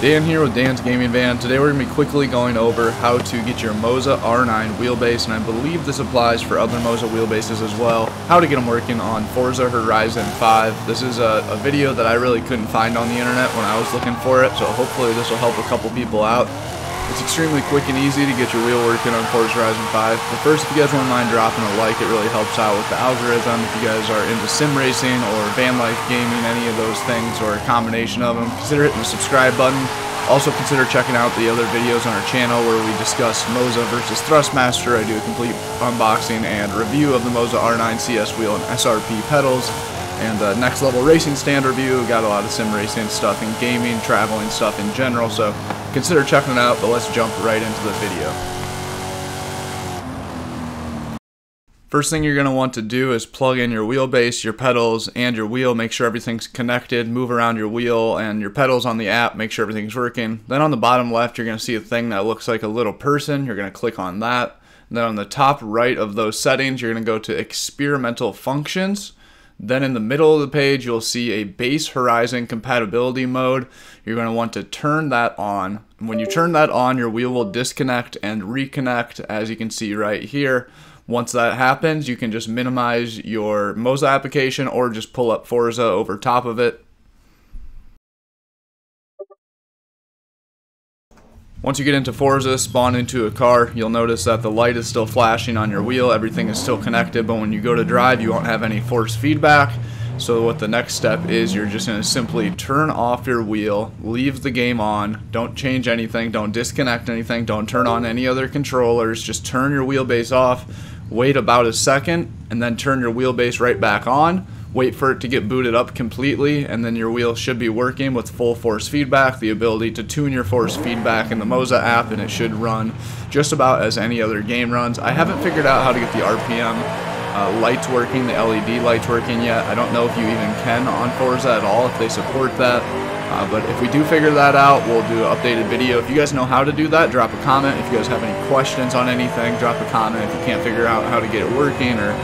Dan here with Dan's Gaming Van. Today we're going to be quickly going over how to get your Moza R9 wheelbase, and I believe this applies for other Moza wheelbases as well, how to get them working on Forza Horizon 5. This is a video that I really couldn't find on the internet when I was looking for it, so hopefully this will help a couple people out. It's extremely quick and easy to get your wheel working on Forza Horizon 5. But first, if you guys wouldn't mind dropping a like, it really helps out with the algorithm. If you guys are into sim racing or van life gaming, any of those things, or a combination of them, consider hitting the subscribe button. Also consider checking out the other videos on our channel where we discuss Moza versus Thrustmaster. I do a complete unboxing and review of the Moza R9 CS wheel and SRP pedals. And Next Level Racing stand review. Got a lot of sim racing stuff and gaming, traveling stuff in general. So consider checking it out, but let's jump right into the video. First thing you're going to want to do is plug in your wheelbase, your pedals, and your wheel. Make sure everything's connected. Move around your wheel and your pedals on the app. Make sure everything's working. Then on the bottom left, you're going to see a thing that looks like a little person. You're going to click on that. And then on the top right of those settings, you're going to go to experimental functions. Then in the middle of the page, you'll see a base Horizon compatibility mode. You're going to want to turn that on. When you turn that on, your wheel will disconnect and reconnect, as you can see right here. Once that happens, you can just minimize your Moza application or just pull up Forza over top of it. Once you get into Forza, spawn into a car, you'll notice that the light is still flashing on your wheel, everything is still connected, but when you go to drive, you won't have any force feedback. So what the next step is, you're just going to simply turn off your wheel, leave the game on, don't change anything, don't disconnect anything, don't turn on any other controllers, just turn your wheelbase off, wait about a second, and then turn your wheelbase right back on. Wait for it to get booted up completely, and then your wheel should be working with full force feedback, the ability to tune your force feedback in the Moza app, and it should run just about as any other game runs. I haven't figured out how to get the RPM lights working, the LED lights working yet. I don't know if you even can on Forza at all, if they support that. But if we do figure that out, we'll do an updated video. If you guys know how to do that, drop a comment. If you guys have any questions on anything, drop a comment. If you can't figure out how to get it working or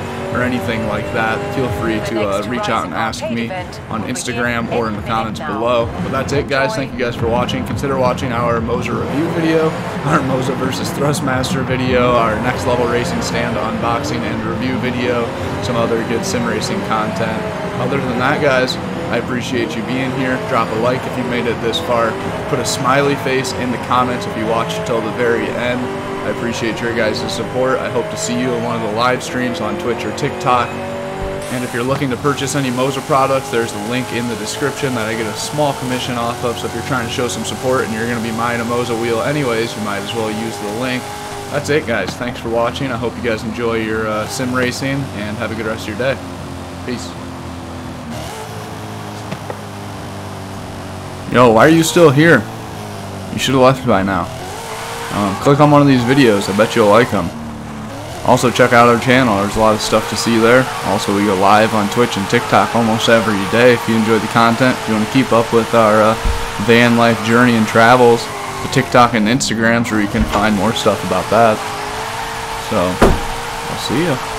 anything like that, feel free to reach out and ask me on Instagram or in the comments below. But that's it, guys. Thank you guys for watching. Consider watching our Moza review video, our Moza versus Thrustmaster video, our Next Level Racing stand unboxing and review video, some other good sim racing content. Other than that, guys, I appreciate you being here. Drop a like if you made it this far. Put a smiley face in the comments if you watched till the very end. I appreciate your guys' support. I hope to see you in one of the live streams on Twitch or TikTok. And if you're looking to purchase any Moza products, there's the link in the description that I get a small commission off of. So if you're trying to show some support and you're going to be buying a Moza wheel anyways, you might as well use the link. That's it, guys. Thanks for watching. I hope you guys enjoy your sim racing and have a good rest of your day. Peace. Yo, why are you still here? You should have left by now. Click on one of these videos. I bet you'll like them. Also, check out our channel. There's a lot of stuff to see there. Also, we go live on Twitch and TikTok almost every day. If you enjoy the content, if you want to keep up with our van life journey and travels, the TikTok and Instagrams where you can find more stuff about that. So, I'll see ya.